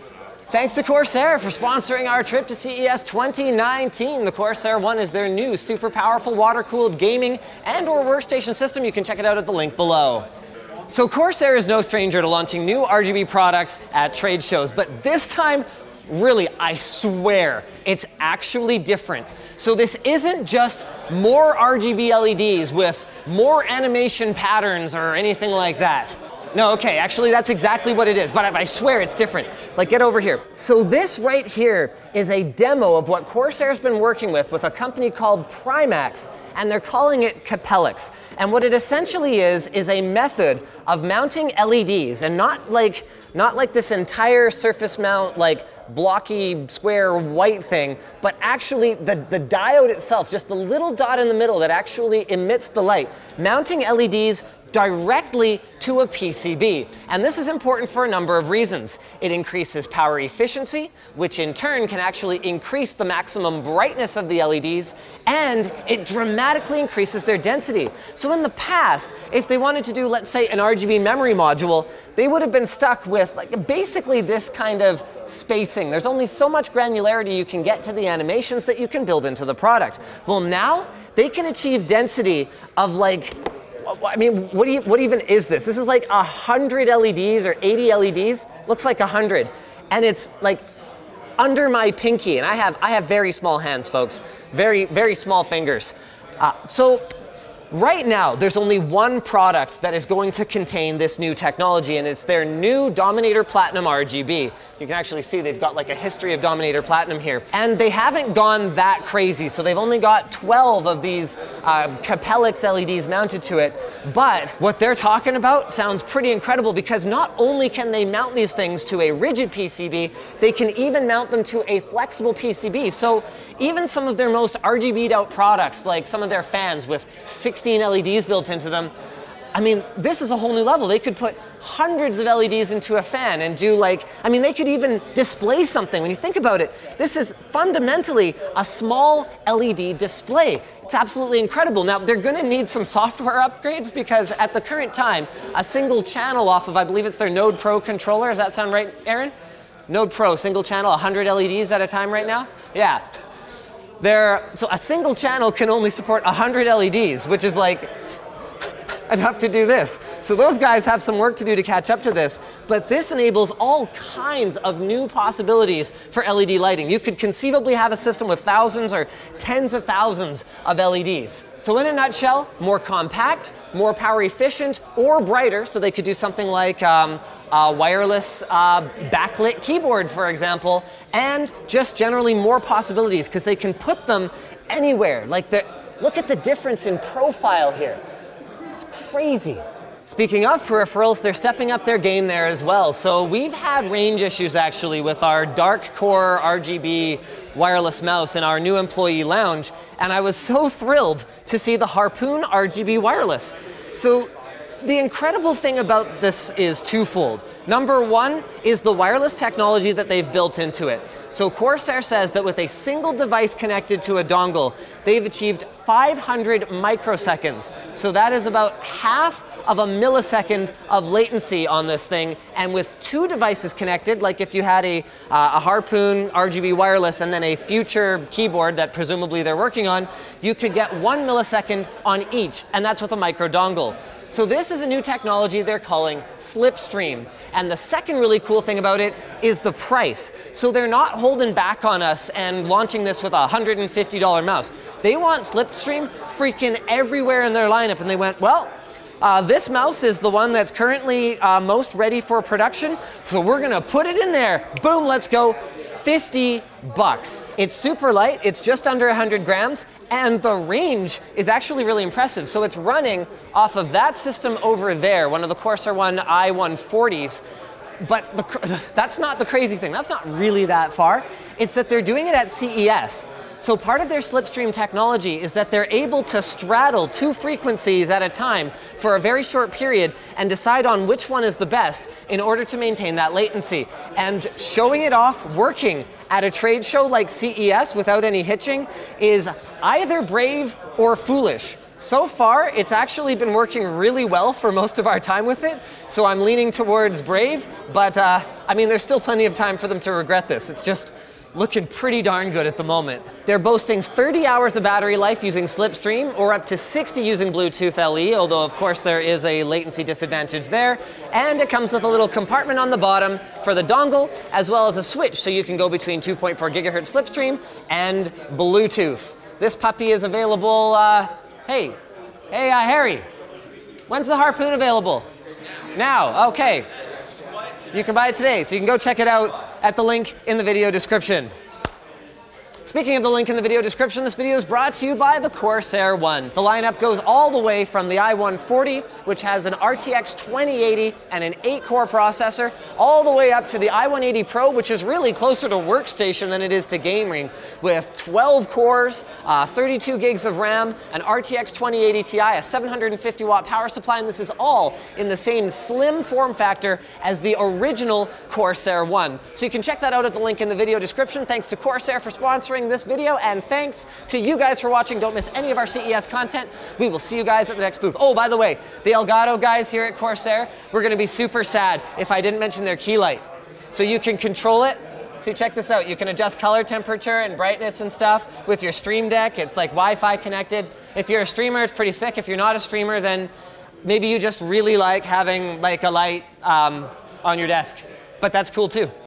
Thanks to Corsair for sponsoring our trip to CES 2019. The Corsair One is their new super powerful water-cooled gaming and/or workstation system. You can check it out at the link below. So Corsair is no stranger to launching new RGB products at trade shows, but this time, really, I swear, it's actually different. So this isn't just more RGB LEDs with more animation patterns or anything like that. No, okay, actually that's exactly what it is, but I swear it's different. Like, get over here. So this right here is a demo of what Corsair's been working with a company called Primax, and they're calling it Capellix. And what it essentially is a method of mounting LEDs, and not like this entire surface mount, like blocky square white thing, but actually the diode itself, just the little dot in the middle that actually emits the light, mounting LEDs directly to a PCB. And this is important for a number of reasons. It increases power efficiency, which in turn can actually increase the maximum brightness of the LEDs, and it dramatically increases their density. So in the past, if they wanted to do, let's say, an RGB memory module, they would have been stuck with like basically this kind of spacing. There's only so much granularity you can get to the animations that you can build into the product. Well, now they can achieve density of like, I mean, what even is this? This is like 100 LEDs or 80 LEDs. Looks like 100. And it's like under my pinky. And I have very small hands, folks. Very, very small fingers. So right now, there's only one product that is going to contain this new technology, and it's their new Dominator Platinum RGB. You can actually see they've got like a history of Dominator Platinum here. And they haven't gone that crazy, so they've only got 12 of these Capellix LEDs mounted to it. But what they're talking about sounds pretty incredible, because not only can they mount these things to a rigid PCB, they can even mount them to a flexible PCB. So even some of their most RGB'd out products, like some of their fans with 16 LEDs built into them, I mean, this is a whole new level. They could put hundreds of LEDs into a fan and do like, I mean, they could even display something. When you think about it, this is fundamentally a small LED display. It's absolutely incredible. Now, they're gonna need some software upgrades, because at the current time, a single channel off of, I believe it's their Node Pro controller. Does that sound right, Aaron? Node Pro, single channel, 100 LEDs at a time right now? Yeah. So a single channel can only support 100 LEDs, which is like, I'd have to do this. So those guys have some work to do to catch up to this, but this enables all kinds of new possibilities for LED lighting. You could conceivably have a system with thousands or tens of thousands of LEDs. So in a nutshell, more compact, more power efficient, or brighter, so they could do something like a wireless backlit keyboard, for example, and just generally more possibilities, because they can put them anywhere. Like, look at the difference in profile here. It's crazy. Speaking of peripherals, they're stepping up their game there as well. So we've had range issues actually with our Dark Core RGB wireless mouse in our new employee lounge, and I was so thrilled to see the Harpoon RGB wireless. So the incredible thing about this is twofold. Number one is the wireless technology that they've built into it. So Corsair says that with a single device connected to a dongle, they've achieved 500 microseconds. So that is about half of a millisecond of latency on this thing. And with two devices connected, like if you had a Harpoon RGB wireless and then a future keyboard that presumably they're working on, you could get 1 millisecond on each, and that's with a micro dongle. So this is a new technology they're calling Slipstream. And the second really cool thing about it is the price. So they're not holding back on us and launching this with a $150 mouse. They want Slipstream freaking everywhere in their lineup, and they went, well, this mouse is the one that's currently most ready for production, so we're gonna put it in there. Boom, let's go, $50. It's super light, it's just under 100 grams, and the range is actually really impressive. So it's running off of that system over there, one of the Corsair One i140s, but that's not the crazy thing. That's not really that far. It's that they're doing it at CES. So part of their Slipstream technology is that they're able to straddle two frequencies at a time for a very short period and decide on which one is the best in order to maintain that latency. And showing it off working at a trade show like CES without any hitching is either brave or foolish. So far, it's actually been working really well for most of our time with it, so I'm leaning towards Brave, but I mean, there's still plenty of time for them to regret this. It's just looking pretty darn good at the moment. They're boasting 30 hours of battery life using Slipstream, or up to 60 using Bluetooth LE, although of course there is a latency disadvantage there. And it comes with a little compartment on the bottom for the dongle, as well as a switch, so you can go between 2.4 gigahertz Slipstream and Bluetooth. This puppy is available, Harry, when's the Harpoon available? Now, okay. You can buy it today, so you can go check it out at the link in the video description. Speaking of the link in the video description, this video is brought to you by the Corsair One. The lineup goes all the way from the i140, which has an RTX 2080 and an 8-core processor, all the way up to the i180 Pro, which is really closer to workstation than it is to gaming, with 12 cores, 32 gigs of RAM, an RTX 2080 Ti, a 750-watt power supply, and this is all in the same slim form factor as the original Corsair One. So you can check that out at the link in the video description. Thanks to Corsair for sponsoring this video, and thanks to you guys for watching. Don't miss any of our CES content. We will see you guys at the next booth. Oh, by the way, the Elgato guys here at Corsair, we're gonna be super sad if I didn't mention their key light. So you can control it. See, check this out. You can adjust color temperature and brightness and stuff with your Stream Deck. It's like Wi-Fi connected. If you're a streamer, it's pretty sick. If you're not a streamer, then maybe you just really like having like a light on your desk, but that's cool too.